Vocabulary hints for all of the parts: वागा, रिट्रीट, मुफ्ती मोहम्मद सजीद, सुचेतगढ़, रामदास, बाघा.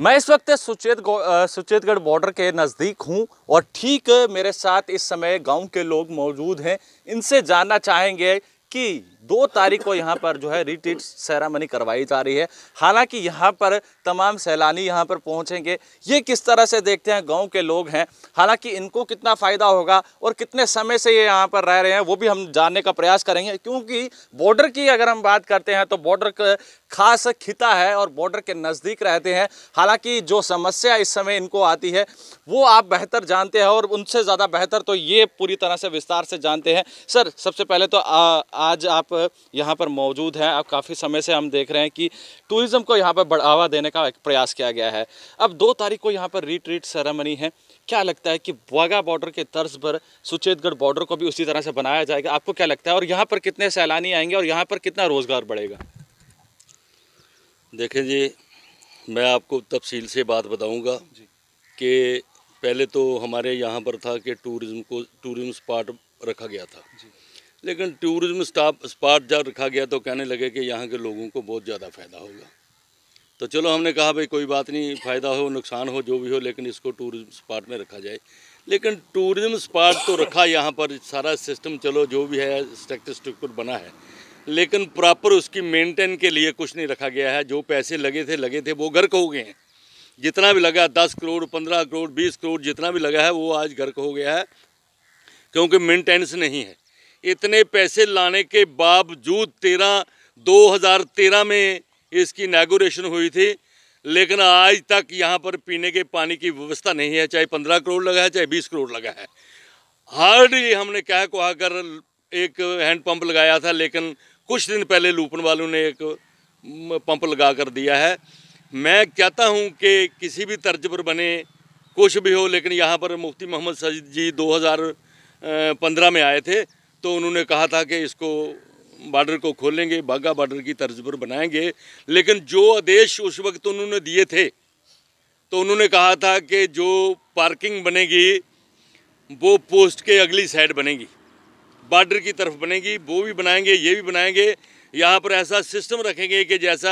मैं इस वक्त सुचेतगढ़ बॉर्डर के नज़दीक हूं और ठीक मेरे साथ इस समय गांव के लोग मौजूद हैं। इनसे जानना चाहेंगे कि 2 तारीख को यहाँ पर जो है रिट्रीट सेरेमनी करवाई जा रही है, हालांकि यहाँ पर तमाम सैलानी यहाँ पर पहुँचेंगे। ये किस तरह से देखते हैं गांव के लोग हैं, हालांकि इनको कितना फ़ायदा होगा और कितने समय से ये यहाँ पर रह रहे हैं वो भी हम जानने का प्रयास करेंगे, क्योंकि बॉर्डर की अगर हम बात करते हैं तो बॉर्डर का खास खिता है और बॉर्डर के नज़दीक रहते हैं। हालाँकि जो समस्या इस समय इनको आती है वो आप बेहतर जानते हैं और उनसे ज़्यादा बेहतर तो ये पूरी तरह से विस्तार से जानते हैं। सर, सबसे पहले तो आज आप यहाँ पर मौजूद हैं, आप काफ़ी समय से हम देख रहे हैं कि टूरिज़्म को यहाँ पर बढ़ावा देने का एक प्रयास किया गया है। अब 2 तारीख को यहाँ पर रिट्रीट सेरेमनी है, क्या लगता है कि वागा बॉर्डर के तर्ज पर सुचेतगढ़ बॉर्डर को भी उसी तरह से बनाया जाएगा? आपको क्या लगता है और यहाँ पर कितने सैलानी आएंगे और यहाँ पर कितना रोज़गार बढ़ेगा? देखें जी, मैं आपको तफसील से बात बताऊँगा कि पहले तो हमारे यहाँ पर था कि टूरिज़्म को टूरिज़्म स्पॉट रखा गया था, लेकिन टूरिज़्म स्पॉट जब रखा गया तो कहने लगे कि यहाँ के लोगों को बहुत ज़्यादा फ़ायदा होगा। तो चलो हमने कहा भाई कोई बात नहीं, फ़ायदा हो नुकसान हो जो भी हो, लेकिन इसको टूरिज़्म स्पॉट में रखा जाए। लेकिन टूरिज़्म स्पॉट तो रखा यहाँ पर, सारा सिस्टम चलो जो भी है स्ट्रक्चर बना है, लेकिन प्रॉपर उसकी मेंटेन के लिए कुछ नहीं रखा गया है। जो पैसे लगे थे वो गर्क हो गए हैं। जितना भी लगा 10 करोड़ 15 करोड़ 20 करोड़ जितना भी लगा है वो आज गर्क हो गया है, क्योंकि मेंटेनेंस नहीं है। इतने पैसे लाने के बावजूद 2013 में इसकी इनागुरेशन हुई थी, लेकिन आज तक यहाँ पर पीने के पानी की व्यवस्था नहीं है, चाहे 15 करोड़ लगा है चाहे 20 करोड़ लगा है। हार्डली हमने क्या को आकर एक हैंडपम्प लगाया था, लेकिन कुछ दिन पहले लूपन वालों ने एक पंप लगा कर दिया है। मैं कहता हूं कि किसी भी तर्ज पर बने कुछ भी हो, लेकिन यहाँ पर मुफ्ती मोहम्मद सजीद जी 2015 में आए थे तो उन्होंने कहा था कि इसको बॉर्डर को खोलेंगे, बाघा बॉर्डर की तर्ज पर बनाएंगे, लेकिन जो आदेश उस वक्त उन्होंने दिए थे तो उन्होंने कहा था कि जो पार्किंग बनेगी वो पोस्ट के अगली साइड बनेगी, बॉर्डर की तरफ बनेगी, वो भी बनाएंगे ये भी बनाएंगे। यहाँ पर ऐसा सिस्टम रखेंगे कि जैसा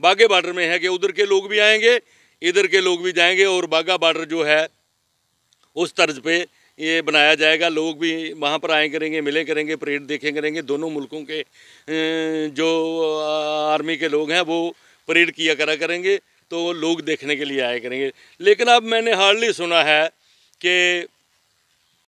बाघा बॉर्डर में है कि उधर के लोग भी आएंगे इधर के लोग भी जाएंगे, और बाघा बॉर्डर जो है उस तर्ज पे ये बनाया जाएगा। लोग भी वहाँ पर आए करेंगे, मिले करेंगे, परेड देखे करेंगे, दोनों मुल्कों के जो आर्मी के लोग हैं वो परेड किया करा करेंगे, तो लोग देखने के लिए आया करेंगे। लेकिन अब मैंने हार्डली सुना है कि